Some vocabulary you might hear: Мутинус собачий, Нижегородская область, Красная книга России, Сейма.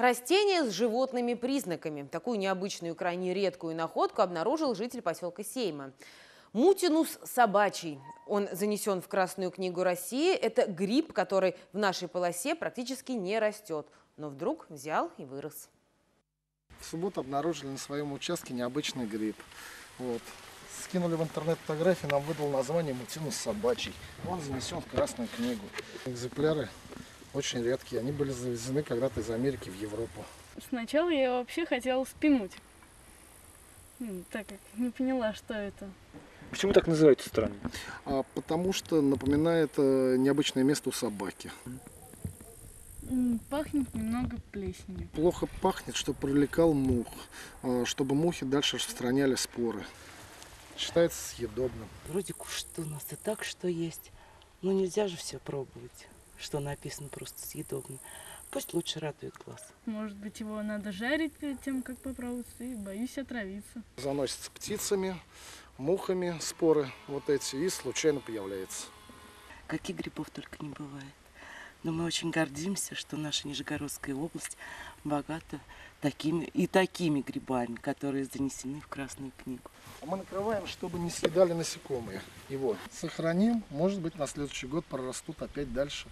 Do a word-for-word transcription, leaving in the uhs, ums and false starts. Растения с животными признаками. Такую необычную, крайне редкую находку обнаружил житель поселка Сейма. Мутинус собачий. Он занесен в Красную книгу России. Это гриб, который в нашей полосе практически не растет. Но вдруг взял и вырос. В субботу обнаружили на своем участке необычный гриб. Вот. Скинули в интернет фотографии, нам выдал название мутинус собачий. Он занесен в Красную книгу. Экземпляры очень редкие. Они были завезены когда-то из Америки в Европу. Сначала я вообще хотела спинуть, так как не поняла, что это. Почему так называется странно? А, потому что напоминает а, необычное место у собаки. Пахнет немного плесенью. Плохо пахнет, что привлекал мух, а, чтобы мухи дальше распространяли споры. Считается съедобным. Вроде что у нас и так что есть, но нельзя же все пробовать. Что написано просто съедобно. Пусть лучше радует глаз. Может быть, его надо жарить перед тем, как попробовать, и боюсь отравиться. Заносится птицами, мухами споры вот эти и случайно появляется. Каких грибов только не бывает. Но мы очень гордимся, что наша Нижегородская область богата такими и такими грибами, которые занесены в Красную книгу. Мы накрываем, чтобы не съедали насекомые его. Сохраним, может быть, на следующий год прорастут опять дальше.